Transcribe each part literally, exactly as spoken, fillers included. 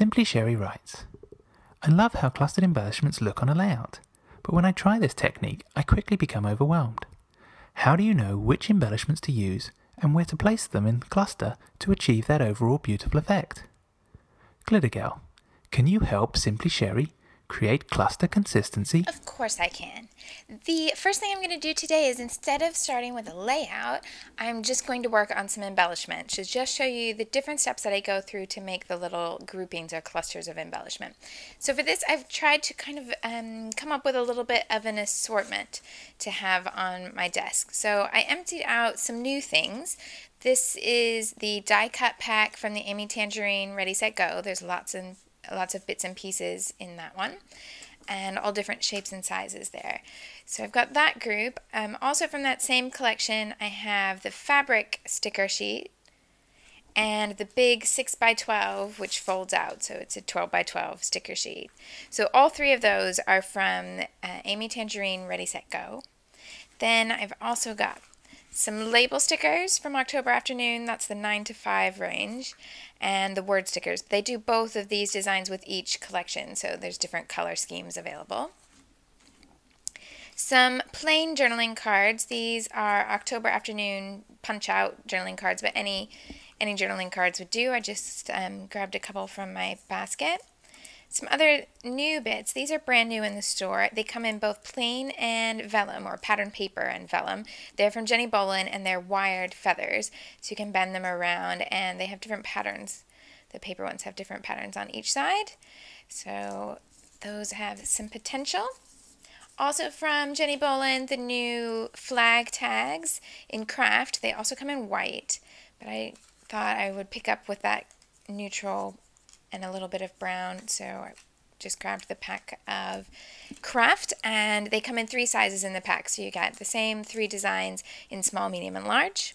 Simply Sherry writes, I love how clustered embellishments look on a layout, but when I try this technique, I quickly become overwhelmed. How do you know which embellishments to use and where to place them in the cluster to achieve that overall beautiful effect? Glitter Girl, can you help Simply Sherry create cluster consistency? Of course I can. The first thing I'm going to do today is, instead of starting with a layout, I'm just going to work on some embellishment to just show you the different steps that I go through to make the little groupings or clusters of embellishment. So for this, I've tried to kind of um, come up with a little bit of an assortment to have on my desk. So I emptied out some new things. This is the die cut pack from the Amy Tangerine Ready, Set, Go. There's lots and lots of bits and pieces in that one, and all different shapes and sizes there. So I've got that group. Um, also from that same collection, I have the fabric sticker sheet and the big six by twelve, which folds out, so it's a twelve by twelve sticker sheet. So all three of those are from uh, Amy Tangerine Ready, Set, Go. Then I've also got some label stickers from October Afternoon, that's the nine to five range, and the word stickers. They do both of these designs with each collection, so there's different color schemes available. Some plain journaling cards. These are October Afternoon punch-out journaling cards, but any, any journaling cards would do. I just um, grabbed a couple from my basket. Some other new bits. These are brand new in the store. They come in both plain and vellum, or pattern paper and vellum. They're from Jenni Bowlin, and they're wired feathers, so you can bend them around, and they have different patterns. The paper ones have different patterns on each side, so those have some potential. Also from Jenni Bowlin, the new flag tags in craft. They also come in white, but I thought I would pick up with that neutral and a little bit of brown, so I just grabbed the pack of craft, and they come in three sizes in the pack, so you get the same three designs in small, medium, and large.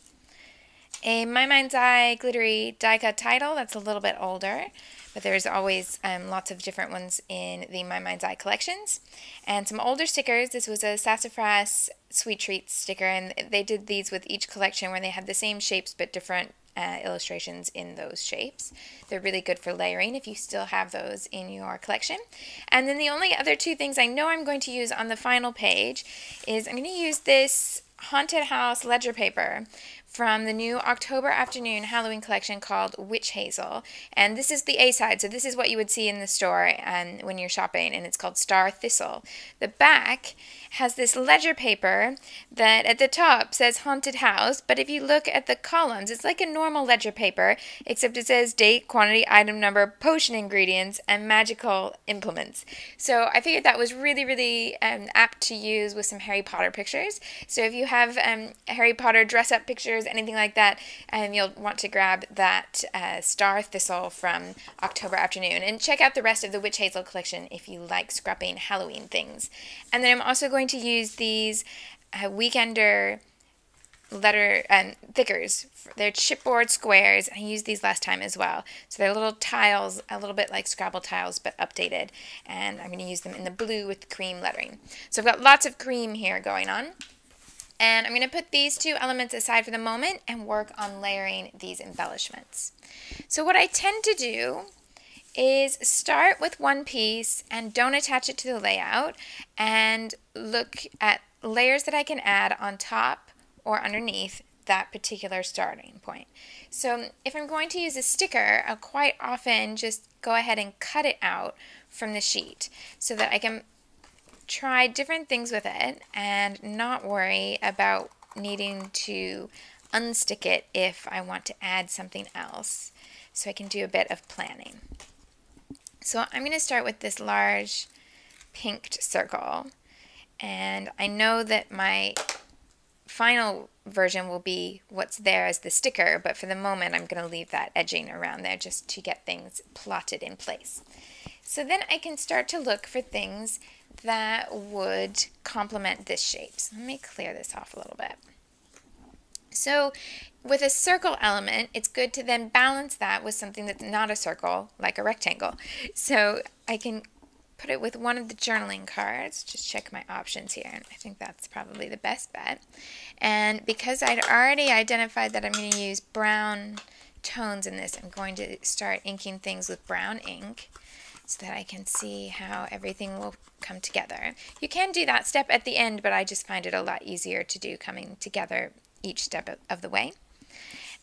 A My Mind's Eye glittery die cut title, that's a little bit older, but there's always um, lots of different ones in the My Mind's Eye collections. And some older stickers. This was a Sassafras sweet treat sticker, and they did these with each collection where they had the same shapes but different Uh, illustrations in those shapes. They're really good for layering if you still have those in your collection. And then the only other two things I know I'm going to use on the final page is I'm going to use this haunted house ledger paper from the new October Afternoon Halloween collection called Witch Hazel, and this is the A side, so this is what you would see in the store and when you're shopping, and it's called Star Thistle. The back has this ledger paper that at the top says haunted house, but if you look at the columns, it's like a normal ledger paper, except it says date, quantity, item number, potion ingredients, and magical implements. So I figured that was really, really um, apt to use with some Harry Potter pictures. So if you have um, Harry Potter dress-up pictures, anything like that, and um, you'll want to grab that uh, Star Thistle from October Afternoon. And check out the rest of the Witch Hazel collection if you like scrapping Halloween things. And then I'm also going to use these uh, Weekender letter and um, thickers. They're chipboard squares. I used these last time as well. So they're little tiles, a little bit like Scrabble tiles, but updated. And I'm going to use them in the blue with cream lettering. So I've got lots of cream here going on. And I'm going to put these two elements aside for the moment and work on layering these embellishments. So what I tend to do is start with one piece and don't attach it to the layout, and look at layers that I can add on top or underneath that particular starting point. So if I'm going to use a sticker, I'll quite often just go ahead and cut it out from the sheet so that I can try different things with it and not worry about needing to unstick it if I want to add something else, so I can do a bit of planning. So I'm going to start with this large pinked circle, and I know that my final version will be what's there as the sticker, but for the moment I'm going to leave that edging around there just to get things plotted in place. So then I can start to look for things that would complement this shape. So let me clear this off a little bit. So with a circle element, it's good to then balance that with something that's not a circle, like a rectangle. So I can put it with one of the journaling cards, just check my options here, and I think that's probably the best bet. And because I'd already identified that I'm going to use brown tones in this, I'm going to start inking things with brown ink so that I can see how everything will come together. You can do that step at the end, but I just find it a lot easier to do coming together each step of the way.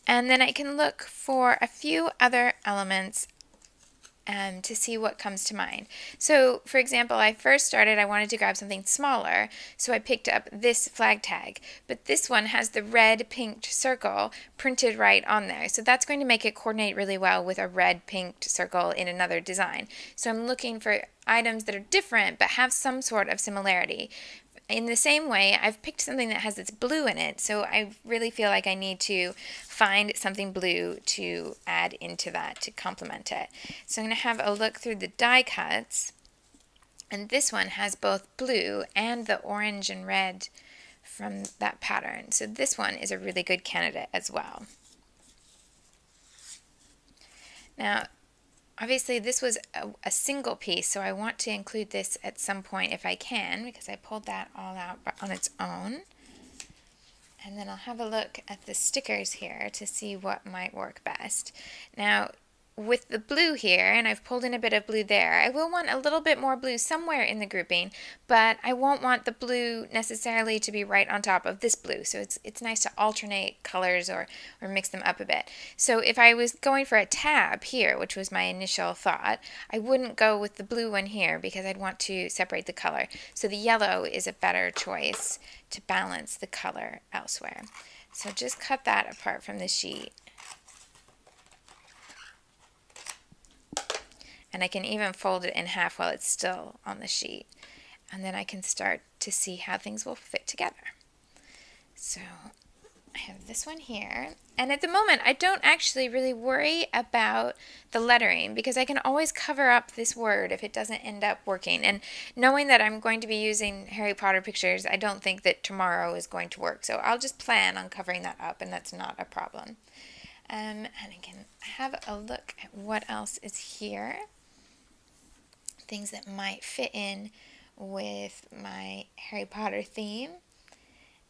And then I can look for a few other elements um, to see what comes to mind. So, for example, I first started, I wanted to grab something smaller, so I picked up this flag tag. But this one has the red pinked circle printed right on there. So that's going to make it coordinate really well with a red pinked circle in another design. So I'm looking for items that are different but have some sort of similarity. In the same way, I've picked something that has its blue in it, so I really feel like I need to find something blue to add into that to complement it. So I'm going to have a look through the die cuts, and this one has both blue and the orange and red from that pattern, so this one is a really good candidate as well. Now, obviously this was a, a single piece, so I want to include this at some point if I can, because I pulled that all out on its own. And then I'll have a look at the stickers here to see what might work best. Now, with the blue here, and I've pulled in a bit of blue there, I will want a little bit more blue somewhere in the grouping, but I won't want the blue necessarily to be right on top of this blue, so it's it's nice to alternate colors or, or mix them up a bit. So if I was going for a tab here, which was my initial thought, I wouldn't go with the blue one here because I'd want to separate the color. So the yellow is a better choice to balance the color elsewhere. So just cut that apart from the sheet. And I can even fold it in half while it's still on the sheet. And then I can start to see how things will fit together. So I have this one here. And at the moment, I don't actually really worry about the lettering because I can always cover up this word if it doesn't end up working. And knowing that I'm going to be using Harry Potter pictures, I don't think that tomorrow is going to work. So I'll just plan on covering that up, and that's not a problem. Um, and I can have a look at what else is here. Things that might fit in with my Harry Potter theme.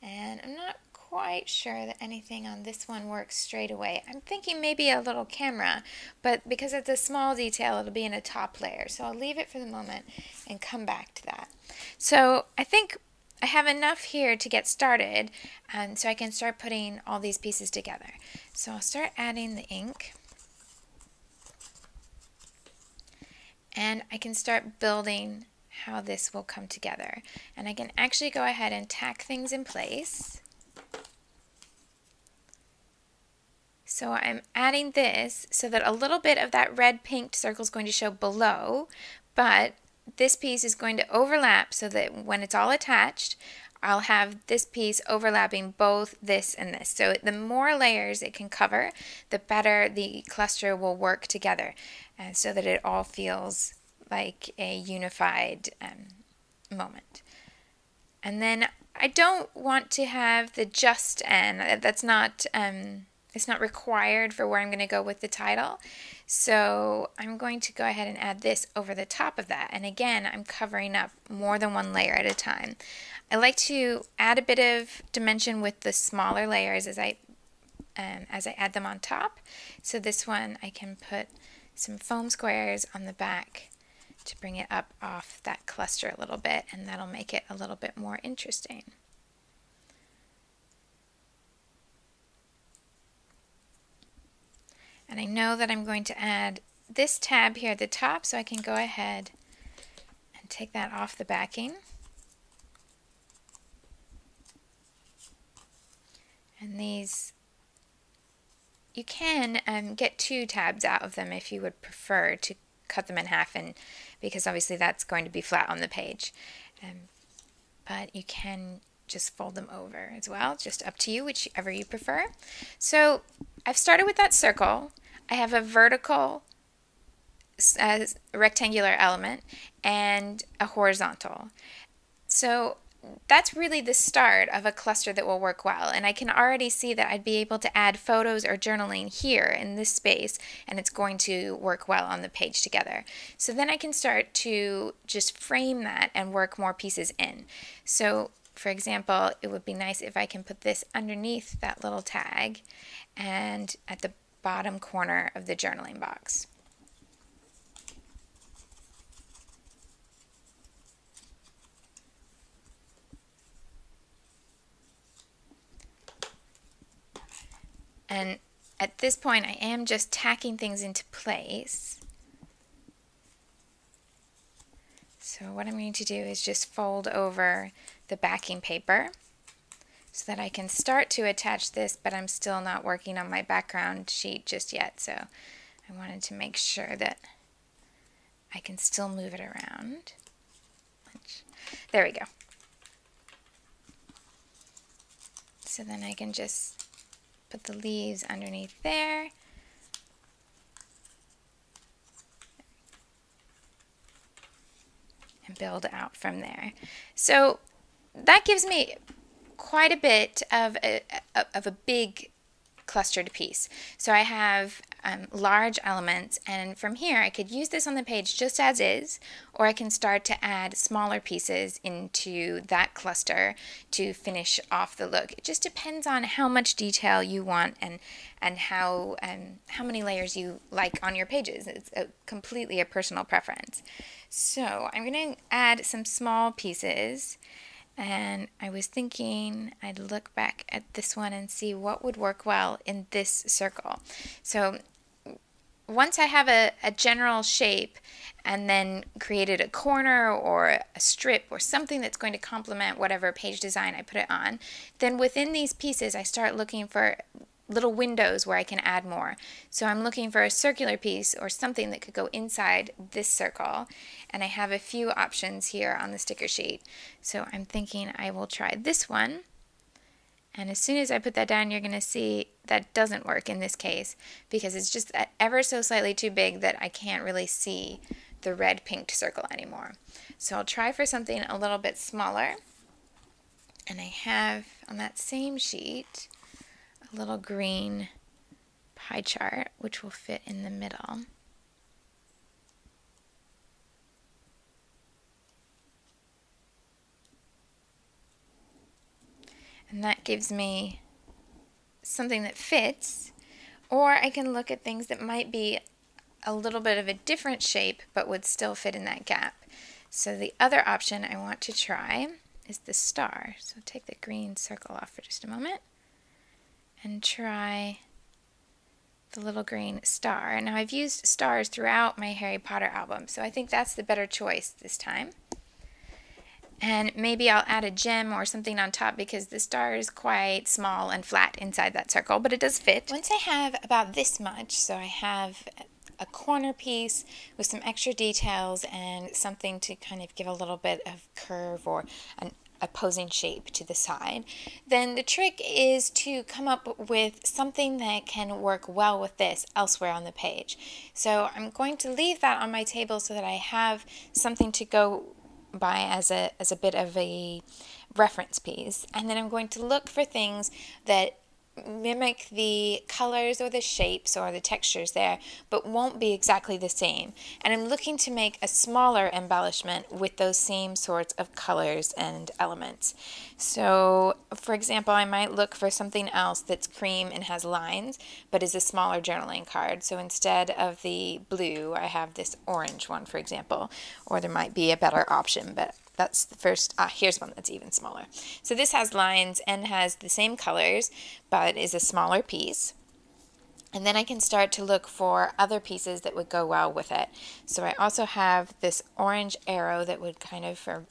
And I'm not quite sure that anything on this one works straight away. I'm thinking maybe a little camera, but because it's a small detail, it'll be in a top layer. So I'll leave it for the moment and come back to that. So I think I have enough here to get started, um, so I can start putting all these pieces together. So I'll start adding the ink. And I can start building how this will come together. And I can actually go ahead and tack things in place. So I'm adding this so that a little bit of that red pink circle is going to show below, but this piece is going to overlap so that when it's all attached, I'll have this piece overlapping both this and this. So the more layers it can cover, the better the cluster will work together, and so that it all feels like a unified um, moment. And then I don't want to have the just end. That's not, um, it's not required for where I'm going to go with the title. So I'm going to go ahead and add this over the top of that. And again, I'm covering up more than one layer at a time. I like to add a bit of dimension with the smaller layers as I um, as I add them on top. So this one I can put some foam squares on the back to bring it up off that cluster a little bit, and that'll make it a little bit more interesting. And I know that I'm going to add this tab here at the top, so I can go ahead and take that off the backing. And these, you can um, get two tabs out of them if you would prefer to cut them in half, and because obviously that's going to be flat on the page. Um, but you can just fold them over as well, just up to you, whichever you prefer. So I've started with that circle. I have a vertical uh, rectangular element and a horizontal. So that's really the start of a cluster that will work well, and I can already see that I'd be able to add photos or journaling here in this space, and it's going to work well on the page together. So then I can start to just frame that and work more pieces in. So for example, it would be nice if I can put this underneath that little tag, and at the bottom corner of the journaling box. And at this point, I am just tacking things into place. So what I'm going to do is just fold over the backing paper so that I can start to attach this, but I'm still not working on my background sheet just yet. So I wanted to make sure that I can still move it around. There we go. So then I can just put the leaves underneath there. And build out from there. So that gives me quite a bit of a, of a big clustered piece. So I have um, large elements, and from here I could use this on the page just as is, or I can start to add smaller pieces into that cluster to finish off the look. It just depends on how much detail you want and and how um, how many layers you like on your pages. It's a, completely a personal preference. So I'm going to add some small pieces. And I was thinking I'd look back at this one and see what would work well in this circle. So once I have a, a general shape and then created a corner or a strip or something that's going to complement whatever page design I put it on, then within these pieces I start looking for little windows where I can add more. So I'm looking for a circular piece or something that could go inside this circle, and I have a few options here on the sticker sheet. So I'm thinking I will try this one, and as soon as I put that down, you're gonna see that doesn't work in this case because it's just ever so slightly too big that I can't really see the red pinked circle anymore. So I'll try for something a little bit smaller, and I have on that same sheet little green pie chart which will fit in the middle. And that gives me something that fits, or I can look at things that might be a little bit of a different shape but would still fit in that gap. So the other option I want to try is the star. So take the green circle off for just a moment. And try the little green star. Now I've used stars throughout my Harry Potter album, so I think that's the better choice this time. And maybe I'll add a gem or something on top because the star is quite small and flat inside that circle, but it does fit. Once I have about this much, so I have a corner piece with some extra details and something to kind of give a little bit of curve or an opposing shape to the side, then the trick is to come up with something that can work well with this elsewhere on the page. So I'm going to leave that on my table so that I have something to go by as a, as a bit of a reference piece, and then I'm going to look for things that mimic the colors or the shapes or the textures there, but won't be exactly the same. And I'm looking to make a smaller embellishment with those same sorts of colors and elements. So, for example, I might look for something else that's cream and has lines, but is a smaller journaling card. So instead of the blue, I have this orange one, for example, or there might be a better option, but that's the first, ah, here's one that's even smaller. So this has lines and has the same colors, but is a smaller piece. And then I can start to look for other pieces that would go well with it. So I also have this orange arrow that would kind of, or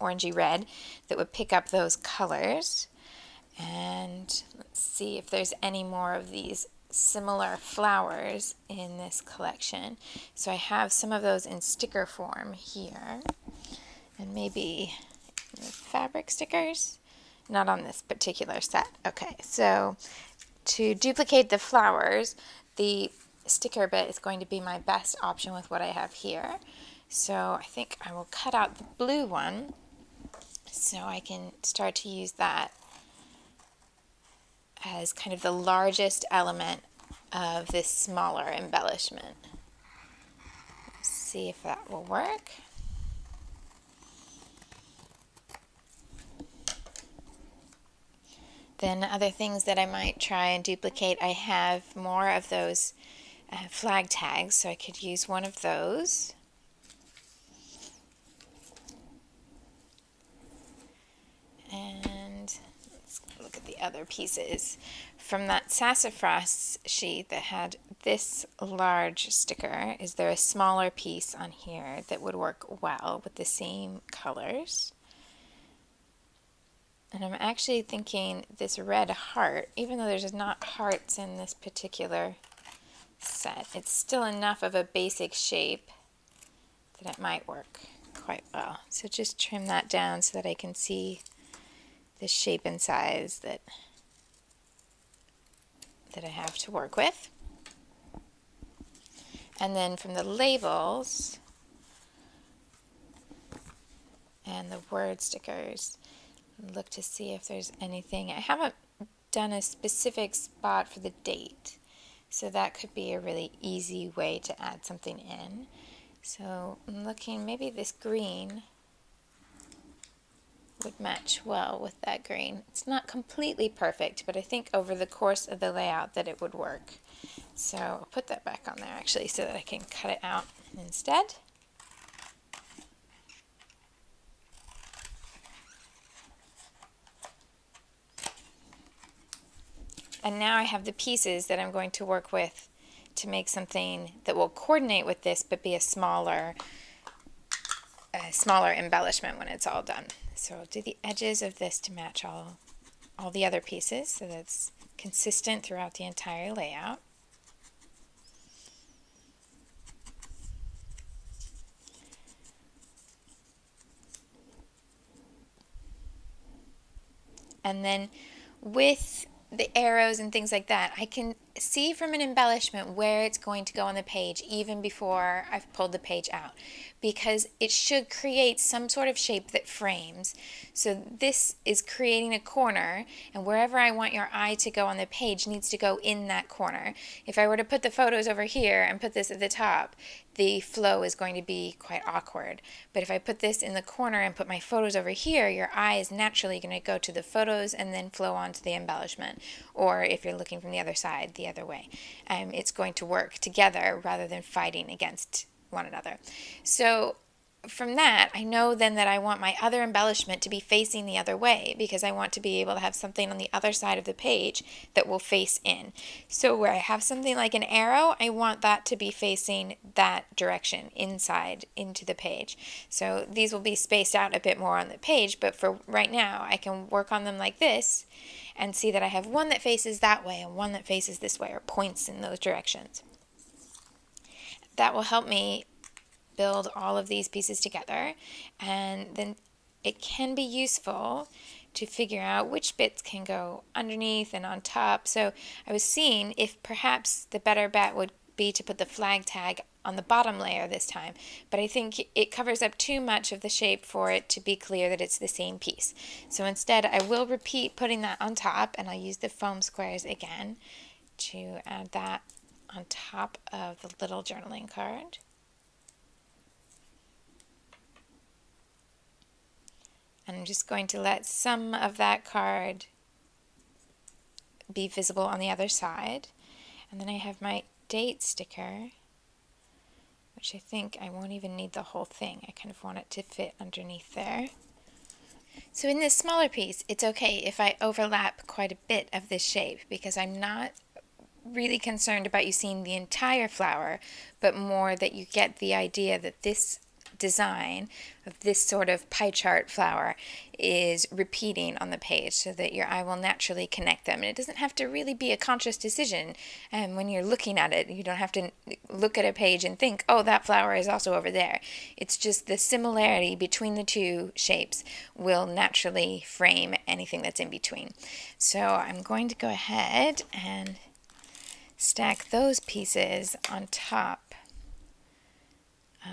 orangey red, that would pick up those colors. And let's see if there's any more of these similar flowers in this collection. So I have some of those in sticker form here. And maybe fabric stickers, not on this particular set. Okay, so to duplicate the flowers, the sticker bit is going to be my best option with what I have here. So I think I will cut out the blue one so I can start to use that as kind of the largest element of this smaller embellishment. Let's see if that will work. Then other things that I might try and duplicate, I have more of those uh, flag tags, so I could use one of those. And let's look at the other pieces. From that Sassafras sheet that had this large sticker, is there a smaller piece on here that would work well with the same colors? And I'm actually thinking this red heart, even though there's not hearts in this particular set, it's still enough of a basic shape that it might work quite well. So just trim that down so that I can see the shape and size that that I have to work with. And then from the labels and the word stickers, look to see if there's anything. I haven't done a specific spot for the date, so that could be a really easy way to add something in. So I'm looking, maybe this green would match well with that green. It's not completely perfect, but I think over the course of the layout that it would work. So I'll put that back on there actually so that I can cut it out instead. And now I have the pieces that I'm going to work with to make something that will coordinate with this but be a smaller, a smaller embellishment when it's all done. So I'll do the edges of this to match all, all the other pieces so that's consistent throughout the entire layout. And then with the arrows and things like that, I can see from an embellishment where it's going to go on the page even before I've pulled the page out, because it should create some sort of shape that frames. So this is creating a corner, and wherever I want your eye to go on the page needs to go in that corner. If I were to put the photos over here and put this at the top, the flow is going to be quite awkward. But if I put this in the corner and put my photos over here, your eye is naturally going to go to the photos and then flow onto the embellishment. Or if you're looking from the other side, the other way. Um, it's going to work together rather than fighting against one another. So from that, I know then that I want my other embellishment to be facing the other way, because I want to be able to have something on the other side of the page that will face in. So where I have something like an arrow, I want that to be facing that direction inside into the page. So these will be spaced out a bit more on the page, but for right now I can work on them like this and see that I have one that faces that way and one that faces this way, or points in those directions. That will help me build all of these pieces together, and then it can be useful to figure out which bits can go underneath and on top. So I was seeing if perhaps the better bet would be to put the flag tag on the bottom layer this time, but I think it covers up too much of the shape for it to be clear that it's the same piece. So instead I will repeat putting that on top, and I'll use the foam squares again to add that on top of the little journaling card. And I'm just going to let some of that card be visible on the other side. And then I have my date sticker, which I think I won't even need the whole thing. I kind of want it to fit underneath there. So in this smaller piece, it's okay if I overlap quite a bit of this shape, because I'm not really concerned about you seeing the entire flower, but more that you get the idea that this design of this sort of pie chart flower is repeating on the page, so that your eye will naturally connect them. And it doesn't have to really be a conscious decision, and um, when you're looking at it, you don't have to look at a page and think, oh, that flower is also over there. It's just the similarity between the two shapes will naturally frame anything that's in between. So I'm going to go ahead and stack those pieces on top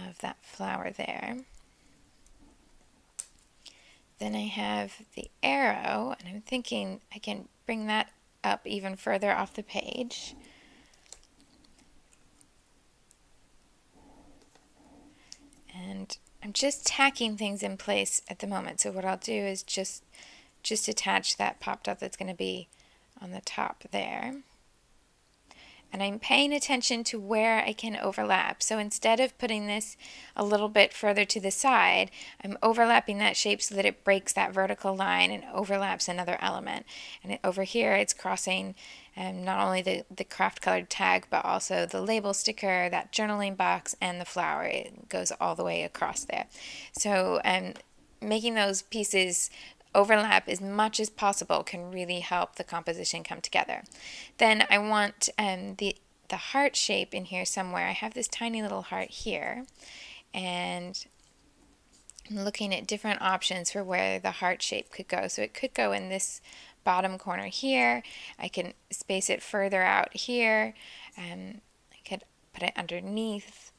of that flower there. Then I have the arrow, and I'm thinking I can bring that up even further off the page. And I'm just tacking things in place at the moment, so what I'll do is just just attach that pop dot that's going to be on the top there. And I'm paying attention to where I can overlap. So instead of putting this a little bit further to the side, I'm overlapping that shape so that it breaks that vertical line and overlaps another element. And it, over here it's crossing um, not only the, the craft colored tag, but also the label sticker, that journaling box, and the flower. It goes all the way across there. So um, making those pieces overlap as much as possible can really help the composition come together. Then I want um, the, the heart shape in here somewhere. I have this tiny little heart here, and I'm looking at different options for where the heart shape could go. So it could go in this bottom corner here. I can space it further out here. Um, I could put it underneath,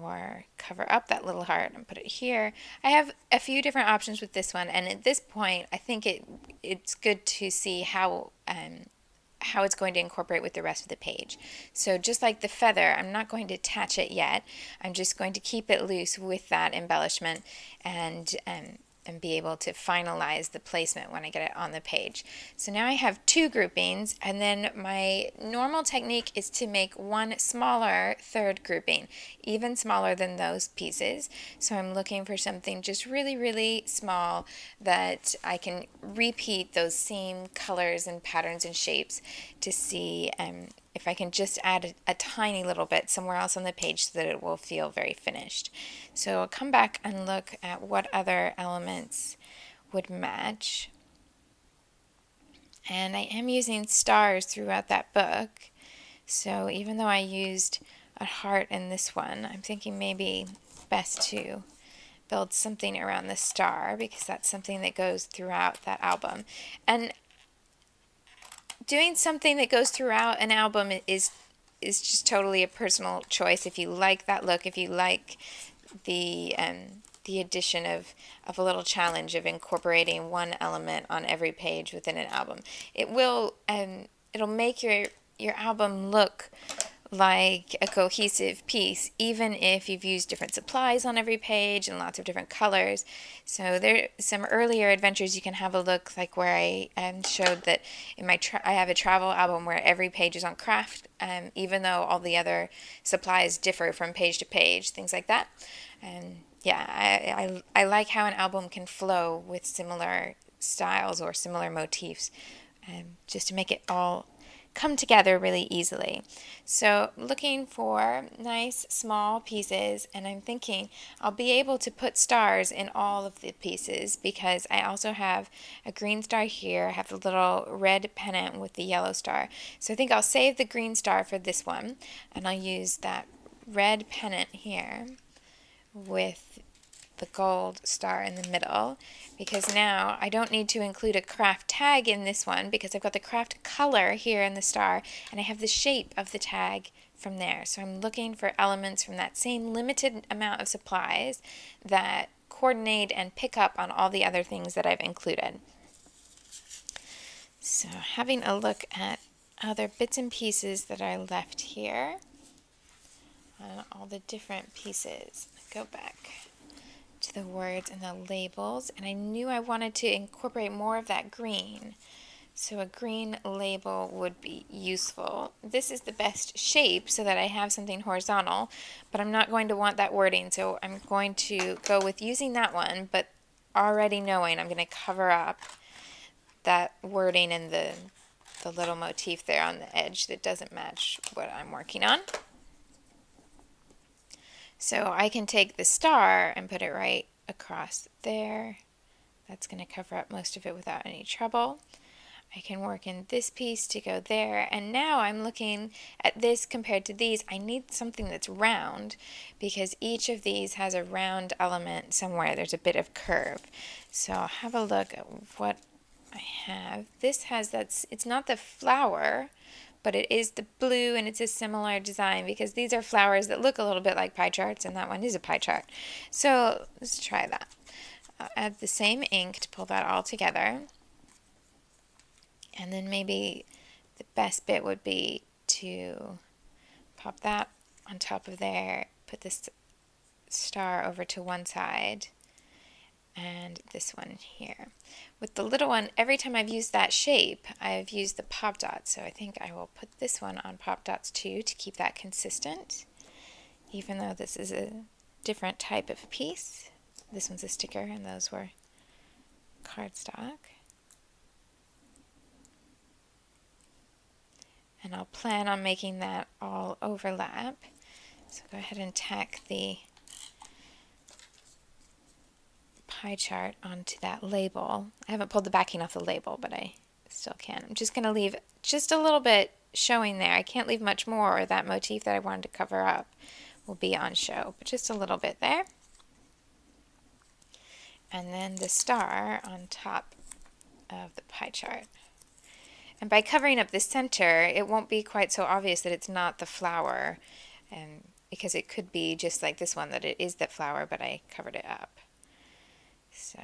or cover up that little heart and put it here. I have a few different options with this one, and at this point I think it it's good to see how um, how it's going to incorporate with the rest of the page. So just like the feather, I'm not going to attach it yet. I'm just going to keep it loose with that embellishment and um, and be able to finalize the placement when I get it on the page. So now I have two groupings, and then my normal technique is to make one smaller third grouping, even smaller than those pieces. So I'm looking for something just really, really small that I can repeat those same colors and patterns and shapes to see um, if I can just add a, a tiny little bit somewhere else on the page so that it will feel very finished. So I'll come back and look at what other elements would match. And I am using stars throughout that book. So even though I used a heart in this one, I'm thinking maybe best to build something around the star, because that's something that goes throughout that album. And doing something that goes throughout an album is is just totally a personal choice. If you like that look, if you like the um, the addition of, of a little challenge of incorporating one element on every page within an album, it will um, it'll make your your album look like a cohesive piece, even if you've used different supplies on every page and lots of different colors. So there, some earlier adventures you can have a look like where I um, showed that in my tra I have a travel album where every page is on craft, um, even though all the other supplies differ from page to page, things like that. And yeah, I, I, I like how an album can flow with similar styles or similar motifs, um, just to make it all come together really easily. So looking for nice small pieces, and I'm thinking I'll be able to put stars in all of the pieces because I also have a green star here. I have the little red pennant with the yellow star. So I think I'll save the green star for this one, and I'll use that red pennant here with the gold star in the middle, because now I don't need to include a craft tag in this one because I've got the craft color here in the star, and I have the shape of the tag from there. So I'm looking for elements from that same limited amount of supplies that coordinate and pick up on all the other things that I've included. So having a look at other bits and pieces that are left here on all the different pieces, go back to the words and the labels, and I knew I wanted to incorporate more of that green, so a green label would be useful. This is the best shape so that I have something horizontal, but I'm not going to want that wording, so I'm going to go with using that one, but already knowing I'm going to cover up that wording and the, the little motif there on the edge that doesn't match what I'm working on. So I can take the star and put it right across there. That's going to cover up most of it without any trouble. I can work in this piece to go there, and now I'm looking at this compared to these. I need something that's round because each of these has a round element somewhere. There's a bit of curve. So I'll have a look at what I have. This has that, it's not the flower, but it is the blue, and it's a similar design because these are flowers that look a little bit like pie charts, and that one is a pie chart. So let's try that. I'll add the same ink to pull that all together. And then maybe the best bit would be to pop that on top of there, put this star over to one side, and this one here. With the little one, every time I've used that shape, I've used the pop dots, so I think I will put this one on pop dots too to keep that consistent, even though this is a different type of piece. This one's a sticker and those were cardstock. And I'll plan on making that all overlap. So go ahead and tack the pie chart onto that label. I haven't pulled the backing off the label, but I still can. I'm just going to leave just a little bit showing there. I can't leave much more, or that motif that I wanted to cover up will be on show, but just a little bit there. And then the star on top of the pie chart. And by covering up the center, it won't be quite so obvious that it's not the flower, and because it could be just like this one, that it is that flower, but I covered it up. So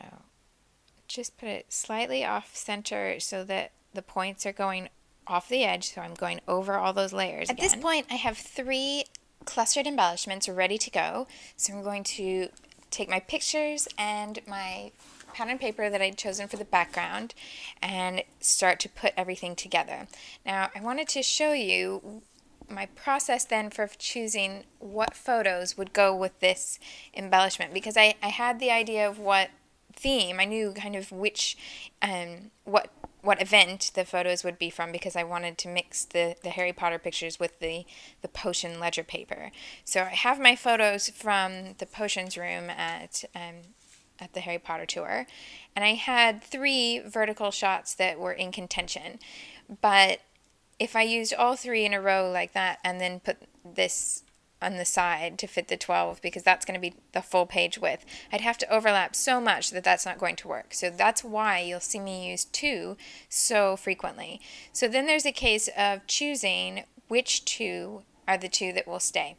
just put it slightly off center so that the points are going off the edge, so I'm going over all those layers again. At this point, I have three clustered embellishments ready to go, so I'm going to take my pictures and my pattern paper that I'd chosen for the background and start to put everything together. Now I wanted to show you my process then for choosing what photos would go with this embellishment, because I, I had the idea of what theme. I knew kind of which um, what what event the photos would be from, because I wanted to mix the, the Harry Potter pictures with the, the potion ledger paper. So I have my photos from the potions room at um, at the Harry Potter tour, and I had three vertical shots that were in contention. But if I used all three in a row like that and then put this on the side to fit the twelve, because that's going to be the full page width, I'd have to overlap so much that that's not going to work. So that's why you'll see me use two so frequently. So then there's a case of choosing which two are the two that will stay.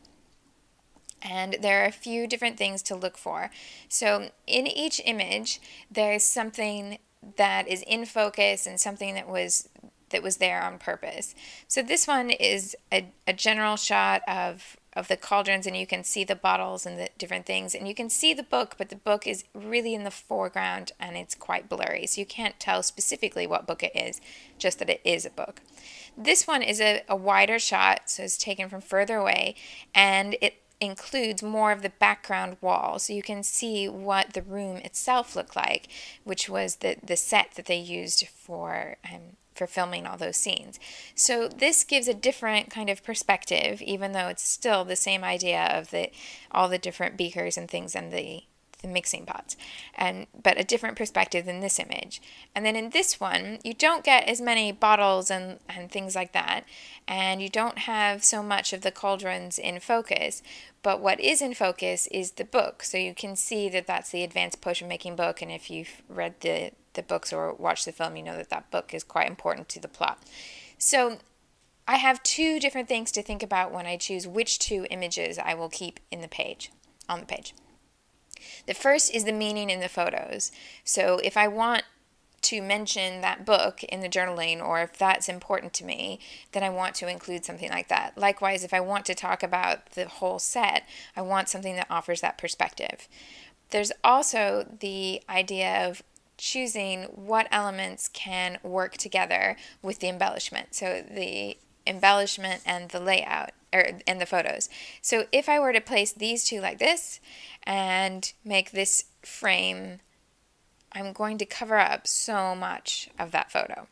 And there are a few different things to look for. So in each image, there's something that is in focus and something that was that was there on purpose. So this one is a, a general shot of of the cauldrons, and you can see the bottles and the different things, and you can see the book, but the book is really in the foreground and it's quite blurry, so you can't tell specifically what book it is, just that it is a book. This one is a, a wider shot, so it's taken from further away, and it includes more of the background wall, so you can see what the room itself looked like, which was the, the set that they used for um, for filming all those scenes. So this gives a different kind of perspective, even though it's still the same idea of the all the different beakers and things and the, the mixing pots, and but a different perspective than this image. And then in this one, you don't get as many bottles and, and things like that, and you don't have so much of the cauldrons in focus, but what is in focus is the book. So you can see that that's the advanced potion making book, and if you've read the the books or watch the film, you know that that book is quite important to the plot. So I have two different things to think about when I choose which two images I will keep in the page, on the page. The first is the meaning in the photos. So if I want to mention that book in the journaling, or if that's important to me, then I want to include something like that. Likewise, if I want to talk about the whole set, I want something that offers that perspective. There's also the idea of choosing what elements can work together with the embellishment, so the embellishment and the layout or and the photos. So if I were to place these two like this and make this frame, I'm going to cover up so much of that photo.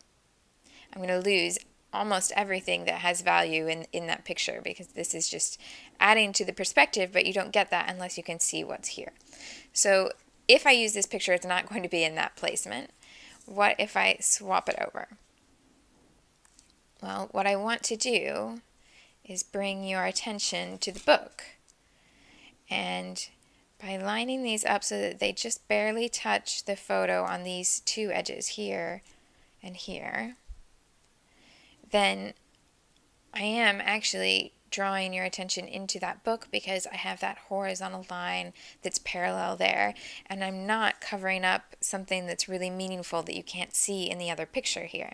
I'm going to lose almost everything that has value in, in that picture, because this is just adding to the perspective, but you don't get that unless you can see what's here. So if I use this picture, it's not going to be in that placement. What if I swap it over? Well, what I want to do is bring your attention to the book. And by lining these up so that they just barely touch the photo on these two edges, here and here, then I am actually drawing your attention into that book, because I have that horizontal line that's parallel there, and I'm not covering up something that's really meaningful that you can't see in the other picture here.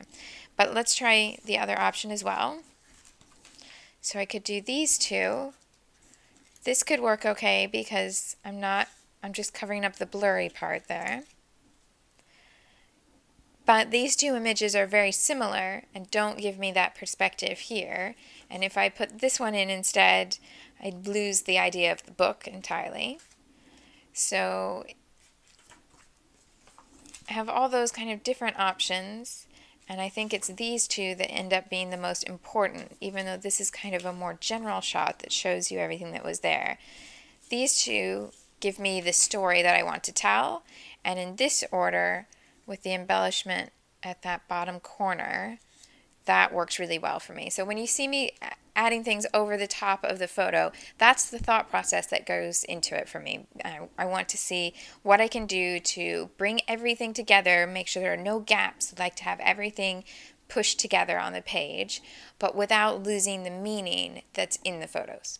But let's try the other option as well. So I could do these two. This could work okay, because I'm not I'm just covering up the blurry part there. But these two images are very similar and don't give me that perspective here. And if I put this one in instead, I'd lose the idea of the book entirely. So I have all those kind of different options, and I think it's these two that end up being the most important, even though this is kind of a more general shot that shows you everything that was there. These two give me the story that I want to tell, and in this order, with the embellishment at that bottom corner, that works really well for me. So when you see me adding things over the top of the photo, that's the thought process that goes into it for me. I, I want to see what I can do to bring everything together, make sure there are no gaps. I'd like to have everything pushed together on the page, but without losing the meaning that's in the photos.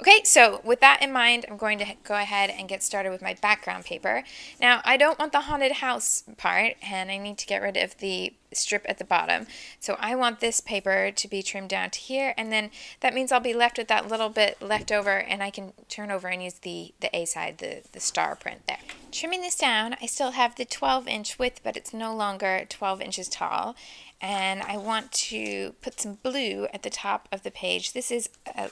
Okay, so with that in mind, I'm going to go ahead and get started with my background paper. Now, I don't want the haunted house part, and I need to get rid of the strip at the bottom. So I want this paper to be trimmed down to here, and then that means I'll be left with that little bit left over, and I can turn over and use the, the A side, the, the star print there. Trimming this down, I still have the twelve inch width, but it's no longer twelve inches tall. And I want to put some blue at the top of the page. This is a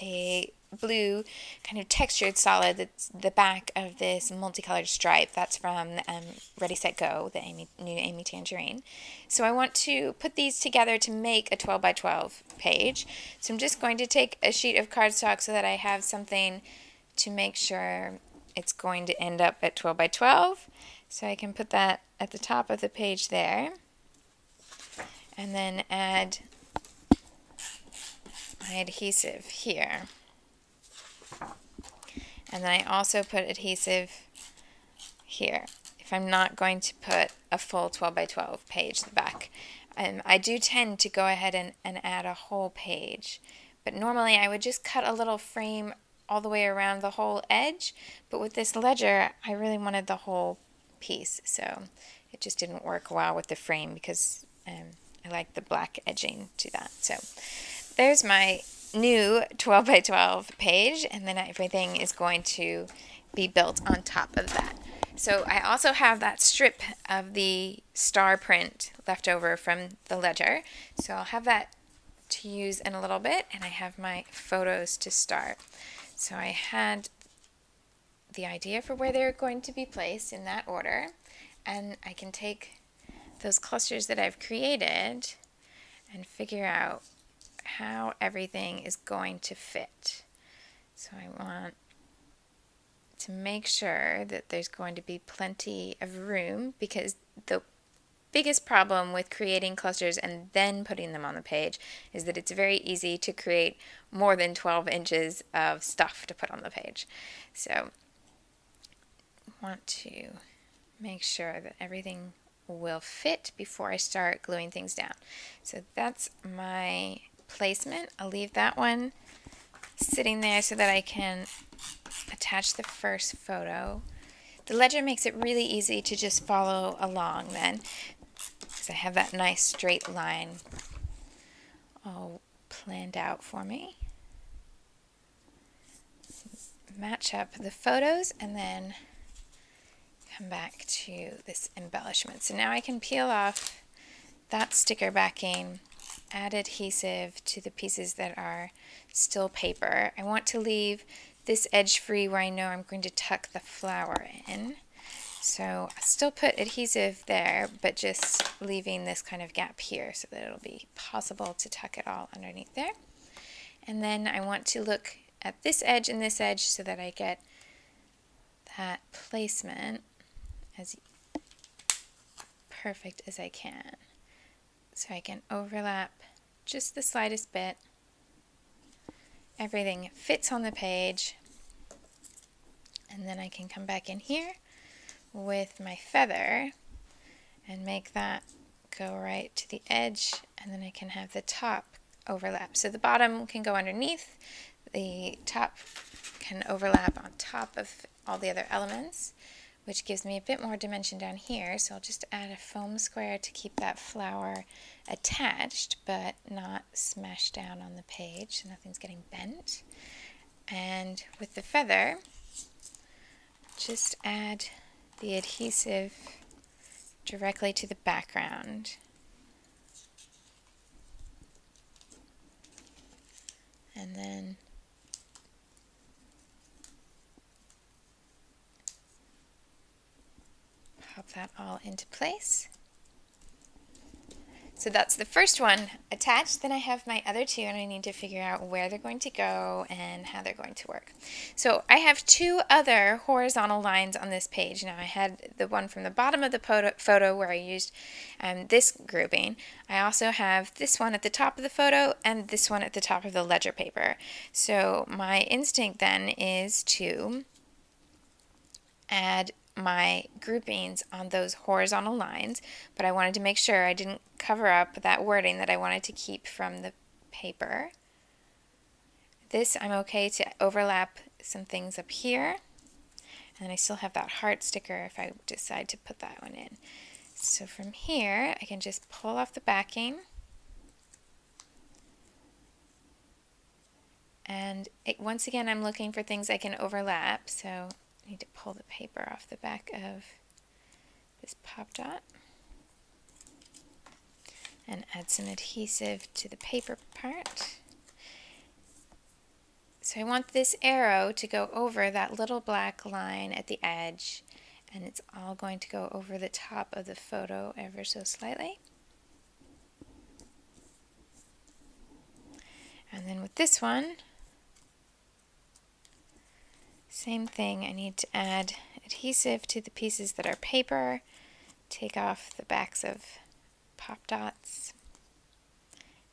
a blue kind of textured solid that's the back of this multicolored stripe. That's from um, Ready, Set, Go, the Amy, new Amy Tangerine. So I want to put these together to make a twelve by twelve page. So I'm just going to take a sheet of cardstock so that I have something to make sure it's going to end up at twelve by twelve. So I can put that at the top of the page there, and then add my adhesive here, and then I also put adhesive here if I'm not going to put a full twelve by twelve page in the back. Um, I do tend to go ahead and, and add a whole page, but normally I would just cut a little frame all the way around the whole edge, but with this ledger I really wanted the whole piece, so it just didn't work well with the frame because um, I like the black edging to that. So there's my new twelve by twelve page, and then everything is going to be built on top of that. So I also have that strip of the star print left over from the ledger, so I'll have that to use in a little bit, and I have my photos to start. So I had the idea for where they're going to be placed in that order, and I can take those clusters that I've created and figure out how everything is going to fit. So I want to make sure that there's going to be plenty of room, because the biggest problem with creating clusters and then putting them on the page is that it's very easy to create more than twelve inches of stuff to put on the page. So I want to make sure that everything will fit before I start gluing things down. So that's my placement. I'll leave that one sitting there so that I can attach the first photo. The ledger makes it really easy to just follow along then, because I have that nice straight line all planned out for me. Match up the photos and then come back to this embellishment. So now I can peel off that sticker backing, add adhesive to the pieces that are still paper. I want to leave this edge free where I know I'm going to tuck the flower in. So I'll still put adhesive there, but just leaving this kind of gap here so that it'll be possible to tuck it all underneath there. And then I want to look at this edge and this edge so that I get that placement as perfect as I can. So I can overlap just the slightest bit. Everything fits on the page. And then I can come back in here with my feather and make that go right to the edge. And then I can have the top overlap. So the bottom can go underneath, the top can overlap on top of all the other elements, which gives me a bit more dimension down here. So I'll just add a foam square to keep that flower attached, but not smashed down on the page, so nothing's getting bent. And with the feather, just add the adhesive directly to the background. And then pop that all into place. So that's the first one attached. Then I have my other two, and I need to figure out where they're going to go and how they're going to work. So I have two other horizontal lines on this page. Now I had the one from the bottom of the photo where I used um, this grouping. I also have this one at the top of the photo and this one at the top of the ledger paper. So my instinct then is to add my groupings on those horizontal lines, but I wanted to make sure I didn't cover up that wording that I wanted to keep from the paper. This I'm okay to overlap some things up here, and I still have that heart sticker if I decide to put that one in. So from here I can just pull off the backing, and it, once again I'm looking for things I can overlap, so I need to pull the paper off the back of this pop dot and add some adhesive to the paper part. So I want this arrow to go over that little black line at the edge, and it's all going to go over the top of the photo ever so slightly. And then with this one, same thing, I need to add adhesive to the pieces that are paper, take off the backs of pop dots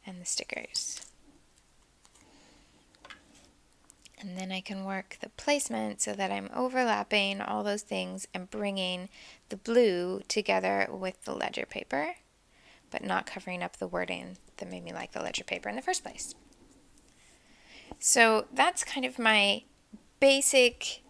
and the stickers. And then I can work the placement so that I'm overlapping all those things and bringing the blue together with the ledger paper, but not covering up the wording that made me like the ledger paper in the first place. So that's kind of my basic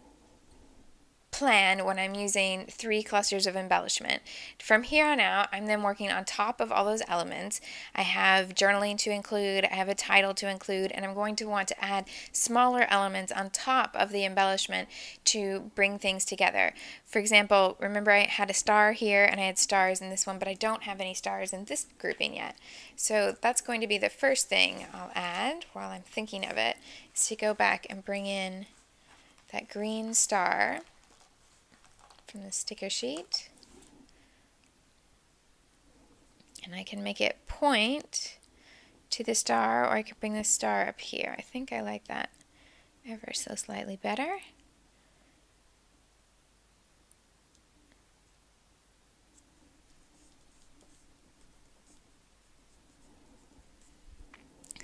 plan when I'm using three clusters of embellishment. From here on out, I'm then working on top of all those elements. I have journaling to include, I have a title to include, and I'm going to want to add smaller elements on top of the embellishment to bring things together. For example, remember I had a star here and I had stars in this one, but I don't have any stars in this grouping yet. So that's going to be the first thing I'll add while I'm thinking of it, is to go back and bring in that green star from the sticker sheet, and I can make it point to the star, or I could bring the star up here. I think I like that ever so slightly better.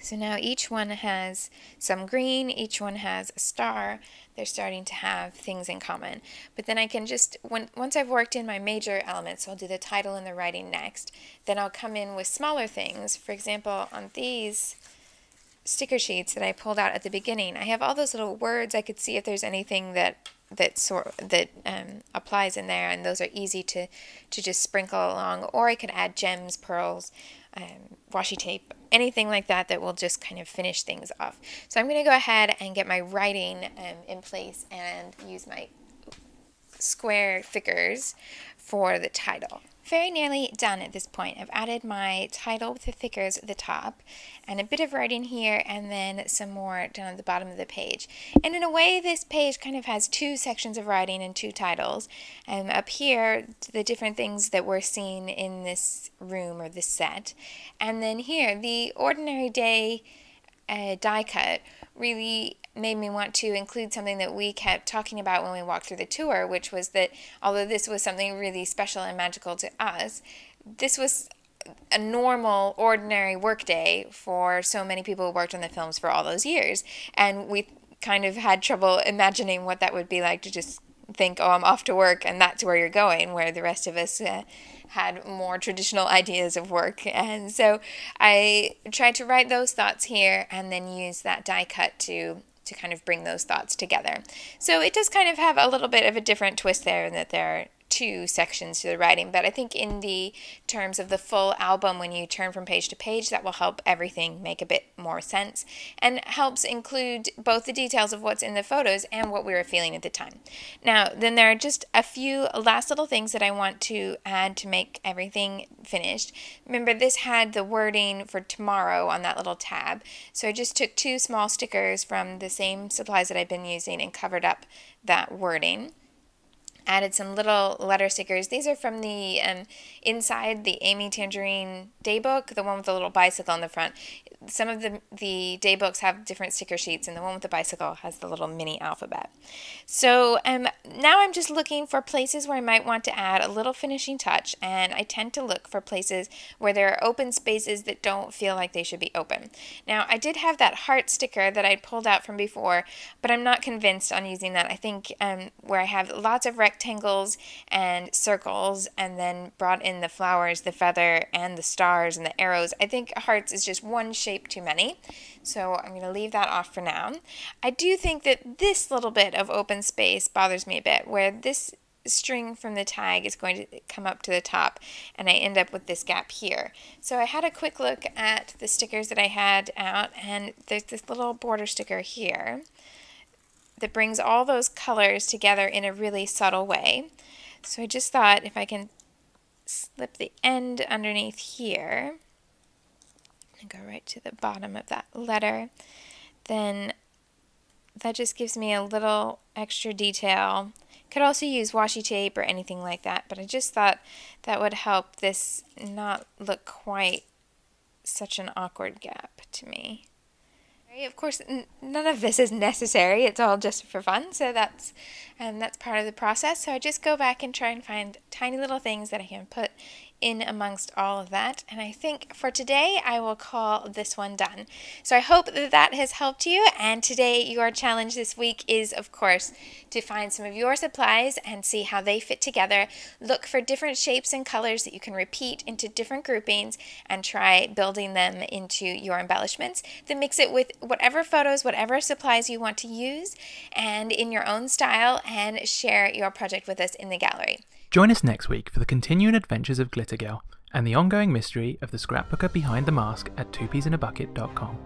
So now each one has some green, each one has a star, they're starting to have things in common. But then I can just, when, once I've worked in my major elements, so I'll do the title and the writing next, then I'll come in with smaller things. For example, on these sticker sheets that I pulled out at the beginning, I have all those little words. I could see if there's anything that that sort that um, applies in there, and those are easy to, to just sprinkle along, or I could add gems, pearls, Um, washi tape, anything like that that will just kind of finish things off. So I'm going to go ahead and get my writing um, in place and use my square thickers for the title. Very nearly done at this point. I've added my title with the thickers at the top and a bit of writing here, and then some more down at the bottom of the page. And in a way, this page kind of has two sections of writing and two titles. And um, up here, the different things that we're seeing in this room or this set. And then here, the ordinary day uh, die cut really made me want to include something that we kept talking about when we walked through the tour, which was that although this was something really special and magical to us, this was a normal, ordinary workday for so many people who worked on the films for all those years. And we kind of had trouble imagining what that would be like to just think, oh, I'm off to work and that's where you're going, where the rest of us uh, had more traditional ideas of work. And so I tried to write those thoughts here and then use that die cut to to kind of bring those thoughts together. So it does kind of have a little bit of a different twist there, in that there are two sections to the writing, but I think in the terms of the full album, when you turn from page to page, that will help everything make a bit more sense and helps include both the details of what's in the photos and what we were feeling at the time. Now, then there are just a few last little things that I want to add to make everything finished. Remember, this had the wording for tomorrow on that little tab, so I just took two small stickers from the same supplies that I've been using and covered up that wording. Added some little letter stickers. These are from the um, inside the Amy Tangerine Daybook, the one with the little bicycle on the front. Some of the, the daybooks have different sticker sheets, and the one with the bicycle has the little mini alphabet. So um, now I'm just looking for places where I might want to add a little finishing touch, and I tend to look for places where there are open spaces that don't feel like they should be open. Now, I did have that heart sticker that I pulled out from before, but I'm not convinced on using that. I think um, where I have lots of rectangles and circles, and then brought in the flowers, the feather, and the stars, and the arrows, I think hearts is just one shape too many, so I'm going to leave that off for now. I do think that this little bit of open space bothers me a bit, where this string from the tag is going to come up to the top and I end up with this gap here. So I had a quick look at the stickers that I had out, and there's this little border sticker here that brings all those colors together in a really subtle way. So I just thought if I can slip the end underneath here, go right to the bottom of that letter, then that just gives me a little extra detail. Could also use washi tape or anything like that, but I just thought that would help this not look quite such an awkward gap to me. Of course, none of this is necessary. It's all just for fun, so that's and um, that's part of the process. So I just go back and try and find tiny little things that I can put in amongst all of that. And I think for today, I will call this one done. So I hope that that has helped you. And today, your challenge this week is, of course, to find some of your supplies and see how they fit together. Look for different shapes and colors that you can repeat into different groupings and try building them into your embellishments. Then mix it with whatever photos, whatever supplies you want to use, and in your own style, and share your project with us in the gallery. Join us next week for the continuing adventures of Glitter Girl and the ongoing mystery of the scrapbooker behind the mask at two peas in a bucket dot com.